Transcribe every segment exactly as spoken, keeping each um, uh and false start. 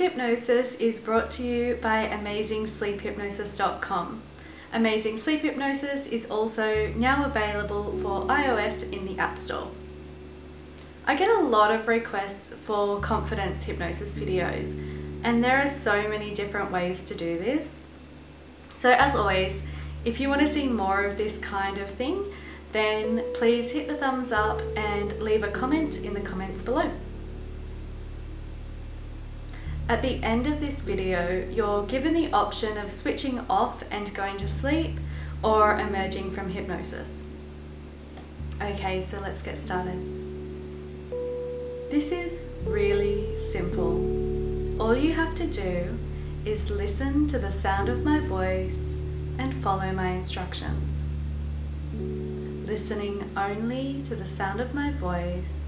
hypnosis is brought to you by Amazing Sleep Hypnosis dot com. Amazing Sleep Hypnosis is also now available for i O S in the App Store. I get a lot of requests for confidence hypnosis videos, and there are so many different ways to do this. So as always, if you want to see more of this kind of thing, then please hit the thumbs up and leave a comment in the comments below. At the end of this video, you're given the option of switching off and going to sleep or emerging from hypnosis. Okay, so let's get started. This is really simple. All you have to do is listen to the sound of my voice and follow my instructions. Listening only to the sound of my voice,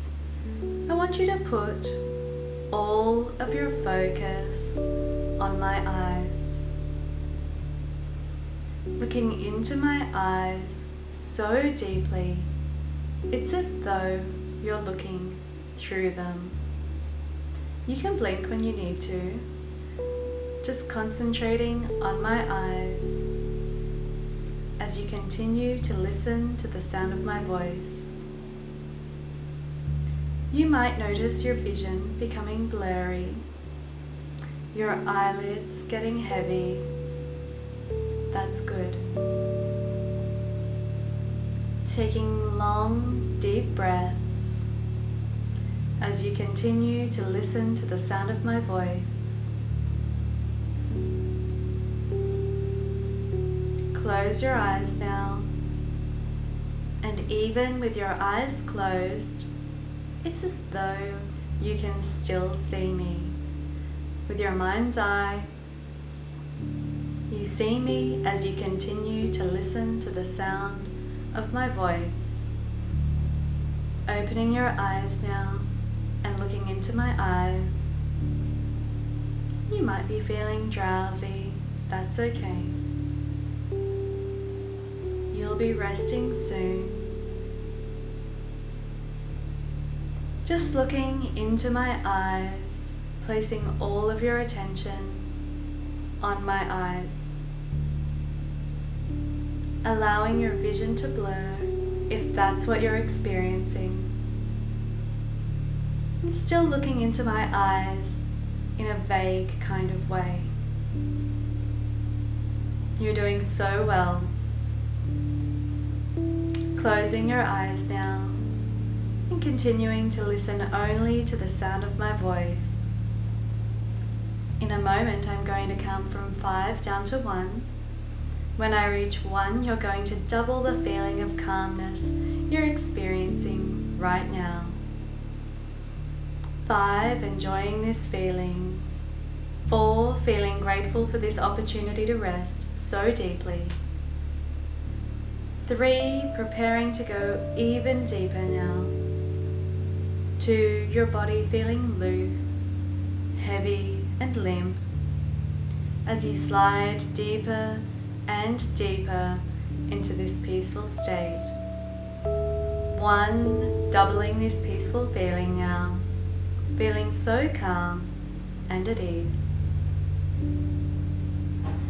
I want you to put all of your focus on my eyes, looking into my eyes so deeply, it's as though you're looking through them. You can blink when you need to, just concentrating on my eyes as you continue to listen to the sound of my voice. You might notice your vision becoming blurry, your eyelids getting heavy. That's good. Taking long, deep breaths as you continue to listen to the sound of my voice. Close your eyes now, and even with your eyes closed, it's as though you can still see me. With your mind's eye, you see me as you continue to listen to the sound of my voice. Opening your eyes now and looking into my eyes. You might be feeling drowsy, that's okay. You'll be resting soon. Just looking into my eyes, placing all of your attention on my eyes. Allowing your vision to blur if that's what you're experiencing. And still looking into my eyes in a vague kind of way. You're doing so well. Closing your eyes now. And continuing to listen only to the sound of my voice. In a moment, I'm going to count from five down to one. When I reach one, you're going to double the feeling of calmness you're experiencing right now. Five, enjoying this feeling. Four, feeling grateful for this opportunity to rest so deeply. Three, preparing to go even deeper now. Two, your body feeling loose, heavy and limp as you slide deeper and deeper into this peaceful state. One, doubling this peaceful feeling now, feeling so calm and at ease.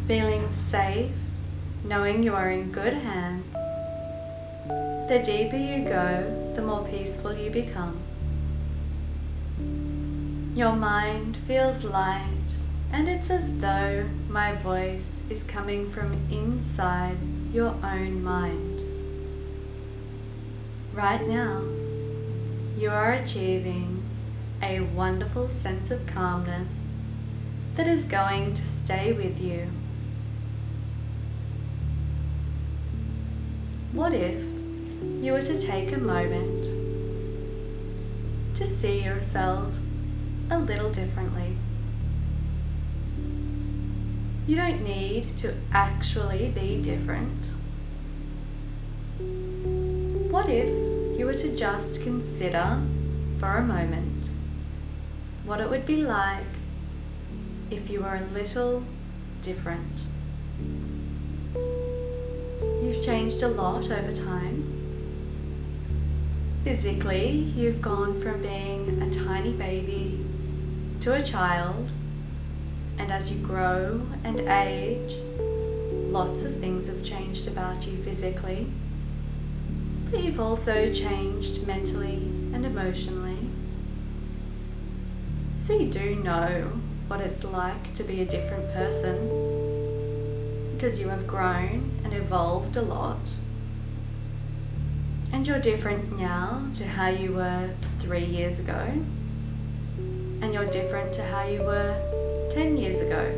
Feeling safe, knowing you are in good hands. The deeper you go, the more peaceful you become. Your mind feels light, and it's as though my voice is coming from inside your own mind. Right now, you are achieving a wonderful sense of calmness that is going to stay with you. What if you were to take a moment to see yourself a little differently? You don't need to actually be different. What if you were to just consider for a moment what it would be like if you were a little different? You've changed a lot over time. Physically, you've gone from being a tiny baby to a child And as you grow and age, lots of things have changed about you physically, but you've also changed mentally and emotionally. So you do know what it's like to be a different person, because you have grown and evolved a lot. And you're different now to how you were three years ago, and you're different to how you were ten years ago.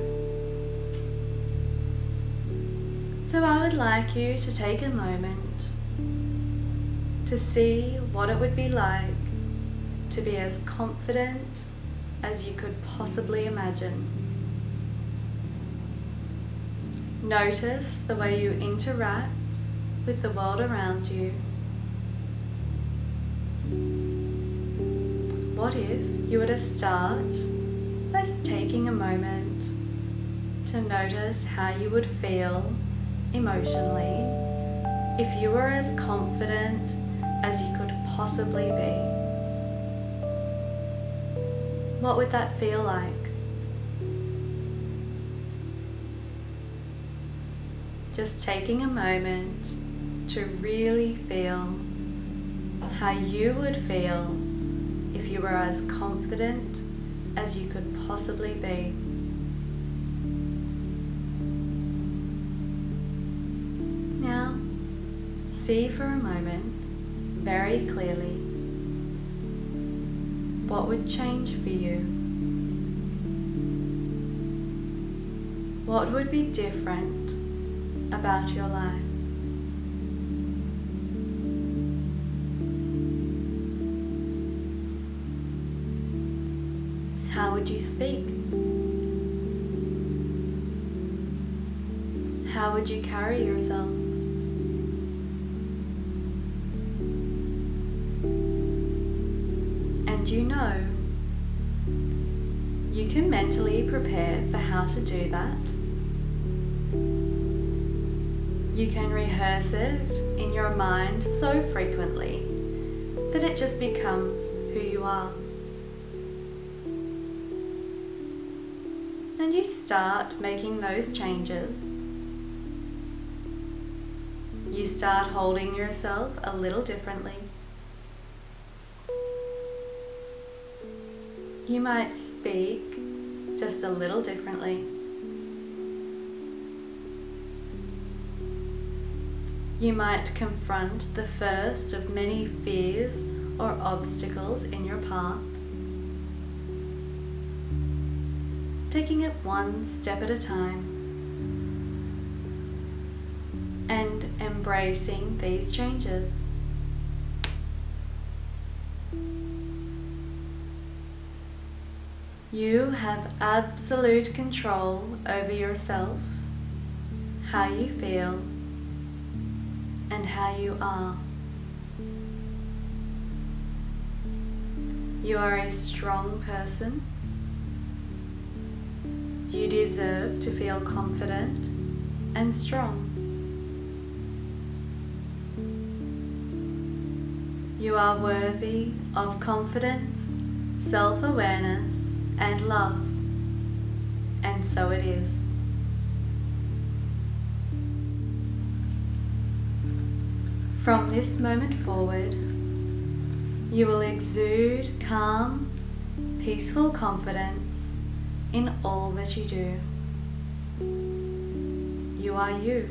So I would like you to take a moment to see what it would be like to be as confident as you could possibly imagine. Notice the way you interact with the world around you. What if you were to start by taking a moment to notice how you would feel emotionally if you were as confident as you could possibly be? What would that feel like? Just taking a moment to really feel how you would feel if you were as confident as you could possibly be. Now, see for a moment very clearly what would change for you. What would be different about your life? How would you speak? How would you carry yourself? And you know, you can mentally prepare for how to do that. You can rehearse it in your mind so frequently that it just becomes who you are. And you start making those changes. You start holding yourself a little differently. You might speak just a little differently. You might confront the first of many fears or obstacles in your path, taking it one step at a time and embracing these changes. You have absolute control over yourself, how you feel, and how you are. You are a strong person. You deserve to feel confident and strong. You are worthy of confidence, self-awareness, and love. And so it is. From this moment forward, you will exude calm, peaceful confidence in all that you do. You are you.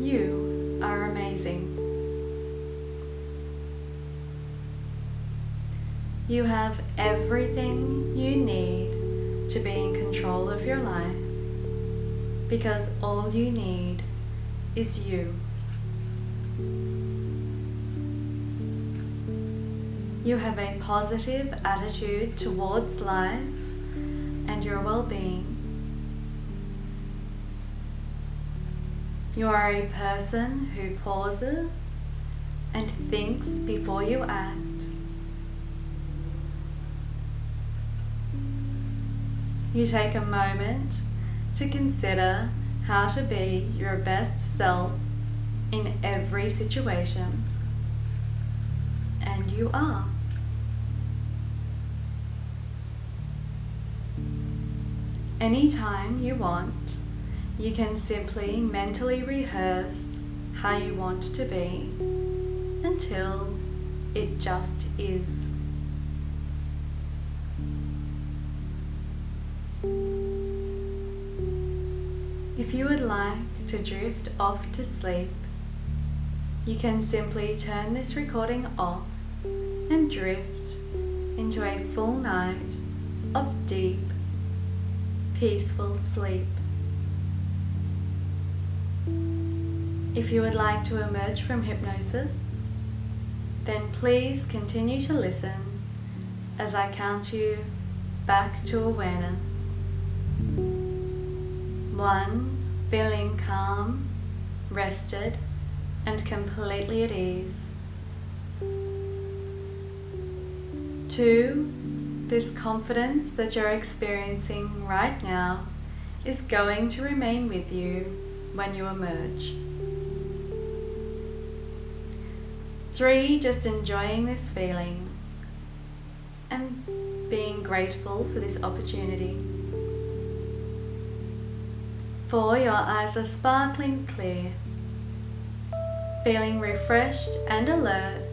You are amazing. You have everything you need to be in control of your life, because all you need is you. You have a positive attitude towards life and your well-being. You are a person who pauses and thinks before you act. You take a moment to consider how to be your best self in every situation, and you are. anytime you want. You can simply mentally rehearse how you want to be until it just is. If you would like to drift off to sleep, you can simply turn this recording off and drift into a full night of deep, peaceful sleep. If you would like to emerge from hypnosis, then please continue to listen as I count you back to awareness. One, feeling calm, rested, and completely at ease. Two, this confidence that you're experiencing right now is going to remain with you when you emerge. Three, just enjoying this feeling and being grateful for this opportunity. Four, your eyes are sparkling clear, feeling refreshed and alert.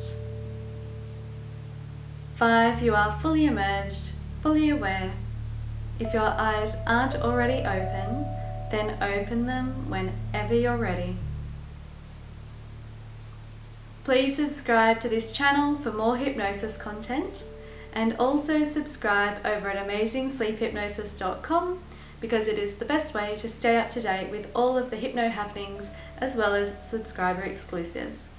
Five, you are fully emerged, fully aware. If your eyes aren't already open, then open them whenever you're ready. Please subscribe to this channel for more hypnosis content, and also subscribe over at amazing sleep hypnosis dot com, because it is the best way to stay up to date with all of the hypno happenings as well as subscriber exclusives.